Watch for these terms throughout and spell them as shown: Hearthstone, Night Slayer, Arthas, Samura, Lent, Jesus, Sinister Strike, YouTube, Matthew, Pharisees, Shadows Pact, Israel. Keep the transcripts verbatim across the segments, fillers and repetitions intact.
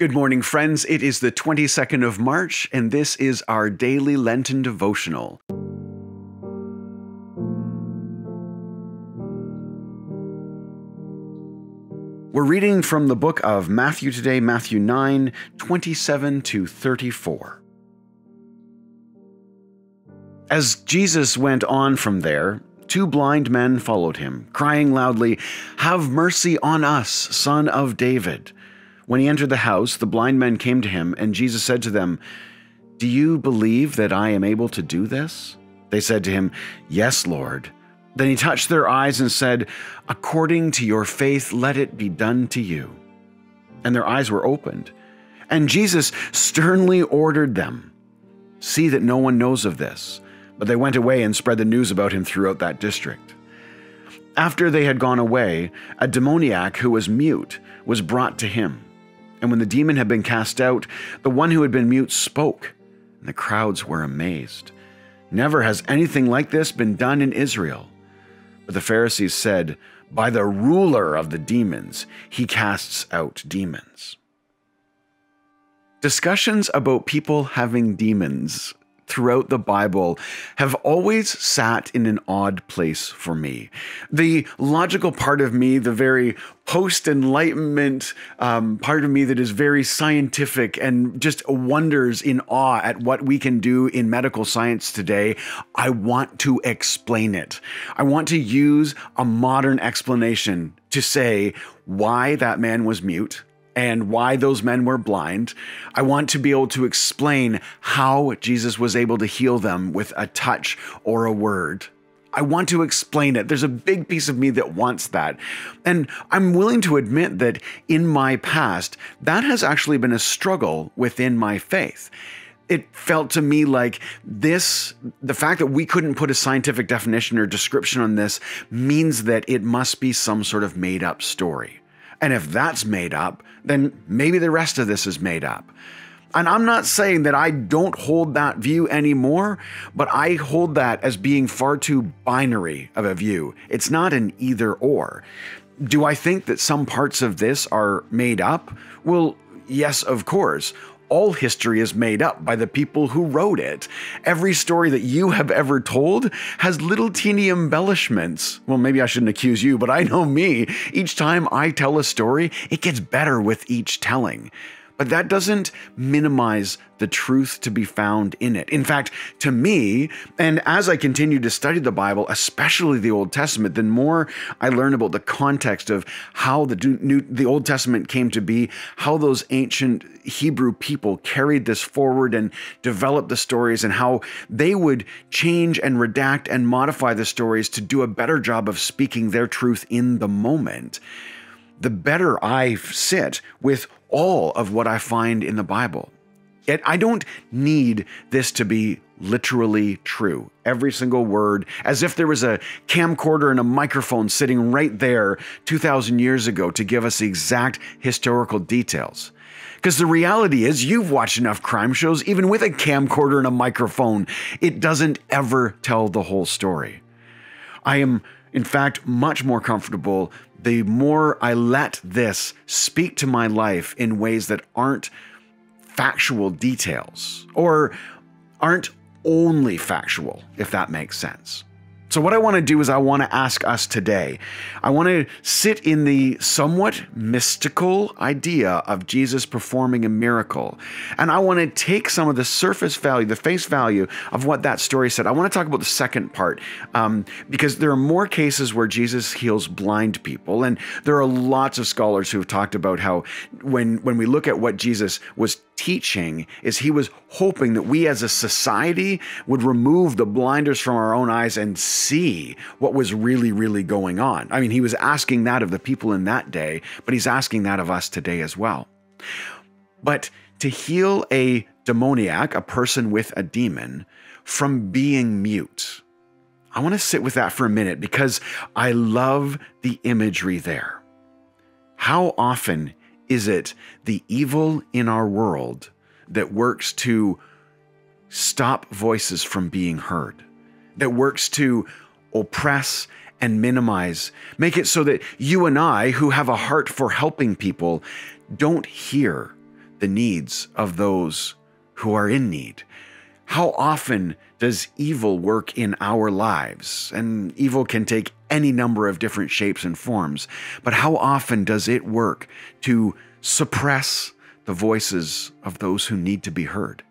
Good morning, friends. It is the twenty-second of March, and this is our daily Lenten devotional. We're reading from the book of Matthew today, Matthew nine, twenty-seven to thirty-four. As Jesus went on from there, two blind men followed him, crying loudly, "Have mercy on us, Son of David." When he entered the house, the blind men came to him, and Jesus said to them, "Do you believe that I am able to do this?" They said to him, "Yes, Lord." Then he touched their eyes and said, "According to your faith, let it be done to you." And their eyes were opened. And Jesus sternly ordered them, "See that no one knows of this." But they went away and spread the news about him throughout that district. After they had gone away, a demoniac who was mute was brought to him. And when the demon had been cast out, the one who had been mute spoke, and the crowds were amazed. Never has anything like this been done in Israel. But the Pharisees said, "By the ruler of the demons, he casts out demons." Discussions about people having demons throughout the Bible have always sat in an odd place for me. The logical part of me, the very post-Enlightenment um, part of me that is very scientific and just wonders in awe at what we can do in medical science today, I want to explain it. I want to use a modern explanation to say why that man was mute and why those men were blind. I want to be able to explain how Jesus was able to heal them with a touch or a word. I want to explain it. There's a big piece of me that wants that. And I'm willing to admit that in my past, that has actually been a struggle within my faith. It felt to me like this, the fact that we couldn't put a scientific definition or description on this means that it must be some sort of made up story. And if that's made up, then maybe the rest of this is made up. And I'm not saying that I don't hold that view anymore, but I hold that as being far too binary of a view. It's not an either or. Do I think that some parts of this are made up? Well, yes, of course. All history is made up by the people who wrote it. Every story that you have ever told has little teeny embellishments. Well, maybe I shouldn't accuse you, but I know me. Each time I tell a story, it gets better with each telling. But that doesn't minimize the truth to be found in it. In fact, to me, and as I continue to study the Bible, especially the Old Testament, the more I learn about the context of how the, New, the Old Testament came to be, how those ancient Hebrew people carried this forward and developed the stories, and how they would change and redact and modify the stories to do a better job of speaking their truth in the moment, the better I sit with all of what I find in the Bible. Yet I don't need this to be literally true. Every single word, as if there was a camcorder and a microphone sitting right there two thousand years ago to give us the exact historical details. Because the reality is, you've watched enough crime shows, even with a camcorder and a microphone, it doesn't ever tell the whole story. I am, in fact, much more comfortable the more I let this speak to my life in ways that aren't factual details, or aren't only factual, if that makes sense. So what I want to do is I want to ask us today, I want to sit in the somewhat mystical idea of Jesus performing a miracle. And I want to take some of the surface value, the face value of what that story said. I want to talk about the second part um, because there are more cases where Jesus heals blind people. And there are lots of scholars who have talked about how when, when we look at what Jesus was teaching, is he was hoping that we as a society would remove the blinders from our own eyes and see what was really, really going on. I mean, he was asking that of the people in that day, but he's asking that of us today as well. But to heal a demoniac, a person with a demon, from being mute, I want to sit with that for a minute because I love the imagery there. How often is it the evil in our world that works to stop voices from being heard, that works to oppress and minimize, make it so that you and I, who have a heart for helping people, don't hear the needs of those who are in need. How often does evil work in our lives? And evil can take any number of different shapes and forms, but how often does it work to suppress the voices of those who need to be heard?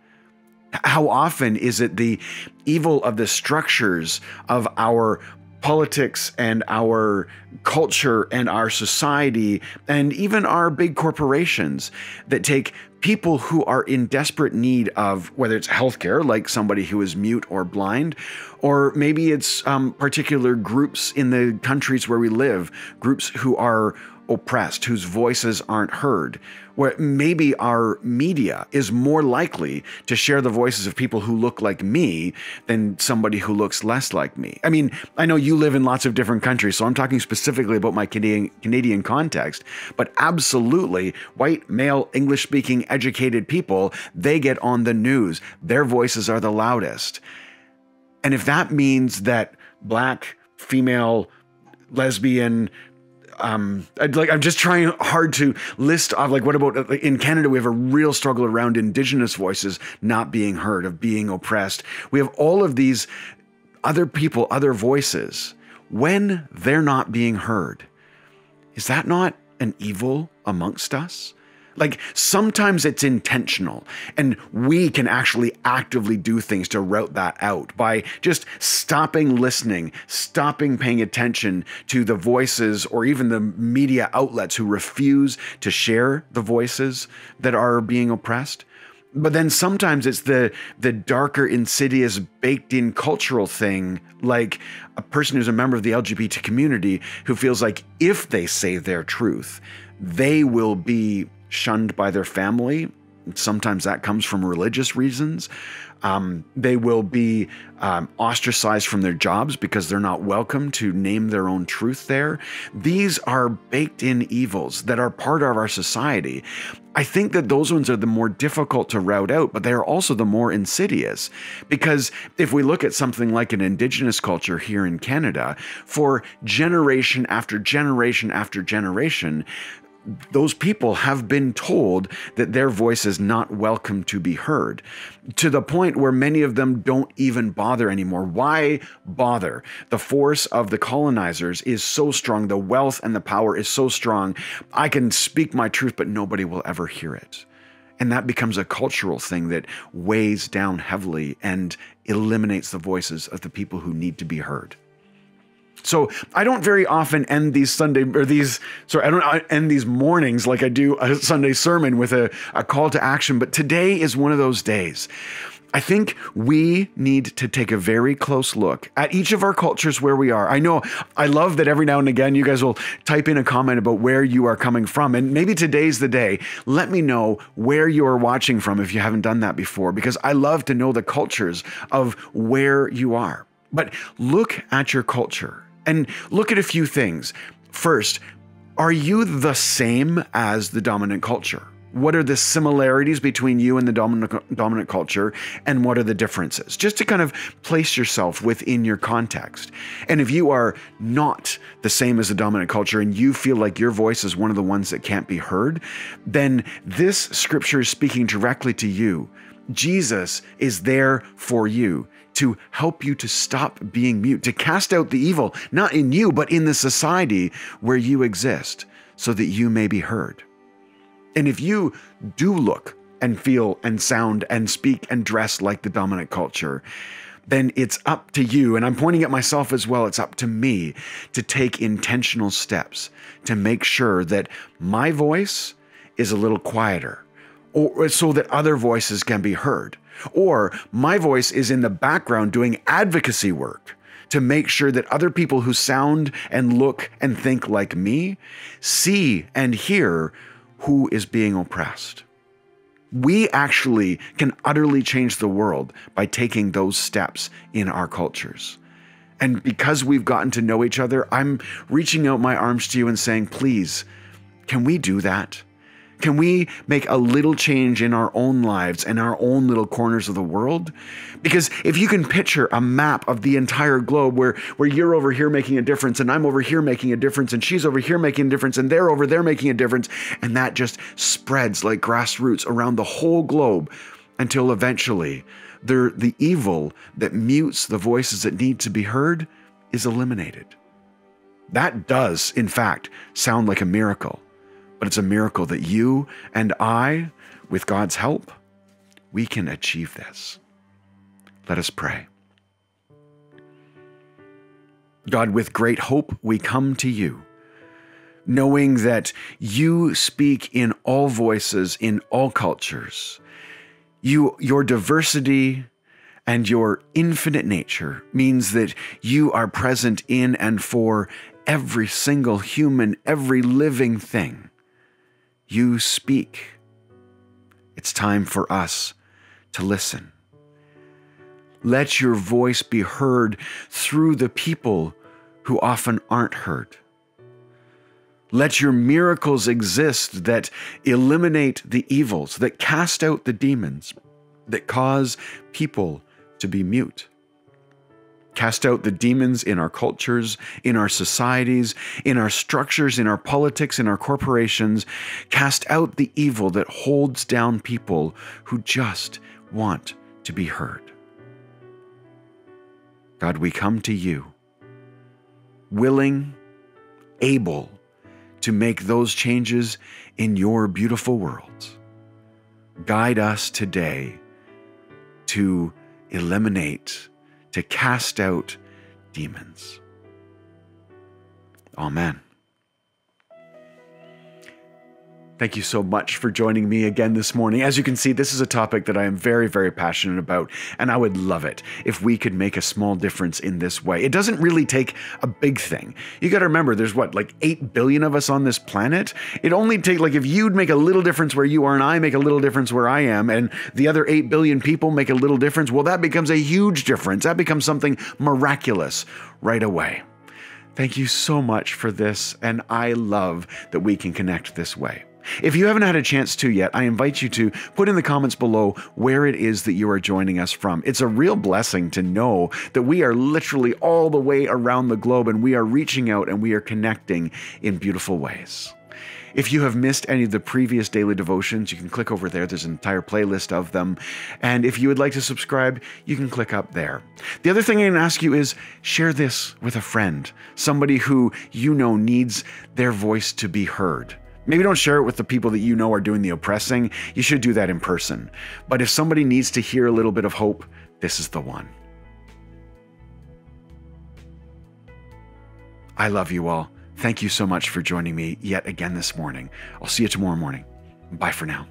How often is it the evil of the structures of our politics and our culture and our society and even our big corporations that take people who are in desperate need of, whether it's healthcare, like somebody who is mute or blind, or maybe it's um, particular groups in the countries where we live, groups who are oppressed, whose voices aren't heard, where maybe our media is more likely to share the voices of people who look like me than somebody who looks less like me. I mean, I know you live in lots of different countries, so I'm talking specifically about my Canadian, Canadian context, but absolutely white, male, English-speaking, educated people, they get on the news. Their voices are the loudest. And if that means that black, female, lesbian, Um, I'd like, I'm just trying hard to list off, like, what about in Canada? We have a real struggle around Indigenous voices not being heard, of being oppressed. We have all of these other people, other voices. When they're not being heard, is that not an evil amongst us? Like, sometimes it's intentional, and we can actually actively do things to rout that out by just stopping listening, stopping paying attention to the voices or even the media outlets who refuse to share the voices that are being oppressed. But then sometimes it's the, the darker, insidious, baked-in cultural thing, like a person who's a member of the L G B T community who feels like if they say their truth, they will be shunned by their family. Sometimes that comes from religious reasons. Um, they will be um, ostracized from their jobs because they're not welcome to name their own truth there. These are baked-in evils that are part of our society. I think that those ones are the more difficult to rout out, but they are also the more insidious, because if we look at something like an Indigenous culture here in Canada, for generation after generation after generation, those people have been told that their voice is not welcome to be heard, to the point where many of them don't even bother anymore. Why bother? The force of the colonizers is so strong. The wealth and the power is so strong. I can speak my truth, but nobody will ever hear it. And that becomes a cultural thing that weighs down heavily and eliminates the voices of the people who need to be heard. So I don't very often end these Sunday or these, sorry, I don't end these mornings like I do a Sunday sermon with a, a call to action. But today is one of those days. I think we need to take a very close look at each of our cultures where we are. I know I love that every now and again, you guys will type in a comment about where you are coming from. And maybe today's the day. Let me know where you are watching from if you haven't done that before, because I love to know the cultures of where you are. But look at your culture and look at a few things. First, are you the same as the dominant culture? What are the similarities between you and the dominant, dominant culture, and what are the differences? Just to kind of place yourself within your context. And if you are not the same as the dominant culture and you feel like your voice is one of the ones that can't be heard, then this scripture is speaking directly to you. Jesus is there for you to help you to stop being mute, to cast out the evil, not in you, but in the society where you exist, so that you may be heard. And if you do look and feel and sound and speak and dress like the dominant culture, then it's up to you, and I'm pointing at myself as well, it's up to me to take intentional steps to make sure that my voice is a little quieter, or so that other voices can be heard. Or my voice is in the background doing advocacy work to make sure that other people who sound and look and think like me see and hear who is being oppressed. We actually can utterly change the world by taking those steps in our cultures. And because we've gotten to know each other, I'm reaching out my arms to you and saying, please, can we do that? Can we make a little change in our own lives and our own little corners of the world? Because if you can picture a map of the entire globe where, where you're over here making a difference and I'm over here making a difference and she's over here making a difference and they're over there making a difference, and that just spreads like grassroots around the whole globe until eventually they're the evil that mutes the voices that need to be heard is eliminated. That does, in fact, sound like a miracle, but it's a miracle that you and I, with God's help, we can achieve this. Let us pray. God, with great hope, we come to you, knowing that you speak in all voices, in all cultures. You, your diversity and your infinite nature means that you are present in and for every single human, every living thing. You speak. It's time for us to listen. Let your voice be heard through the people who often aren't heard. Let your miracles exist that eliminate the evils, that cast out the demons, that cause people to be mute. Cast out the demons in our cultures, in our societies, in our structures, in our politics, in our corporations. Cast out the evil that holds down people who just want to be heard. God, we come to you, willing, able, to make those changes in your beautiful world. Guide us today to eliminate, to cast out demons. Amen. Thank you so much for joining me again this morning. As you can see, this is a topic that I am very, very passionate about, and I would love it if we could make a small difference in this way. It doesn't really take a big thing. You got to remember, there's what, like eight billion of us on this planet? It only takes, like, if you'd make a little difference where you are and I make a little difference where I am, and the other eight billion people make a little difference, well, that becomes a huge difference. That becomes something miraculous right away. Thank you so much for this, and I love that we can connect this way. If you haven't had a chance to yet, I invite you to put in the comments below where it is that you are joining us from. It's a real blessing to know that we are literally all the way around the globe and we are reaching out and we are connecting in beautiful ways. If you have missed any of the previous daily devotions, you can click over there. There's an entire playlist of them. And if you would like to subscribe, you can click up there. The other thing I'm going to ask you is share this with a friend, somebody who you know needs their voice to be heard. Maybe don't share it with the people that you know are doing the oppressing. You should do that in person. But if somebody needs to hear a little bit of hope, this is the one. I love you all. Thank you so much for joining me yet again this morning. I'll see you tomorrow morning. Bye for now.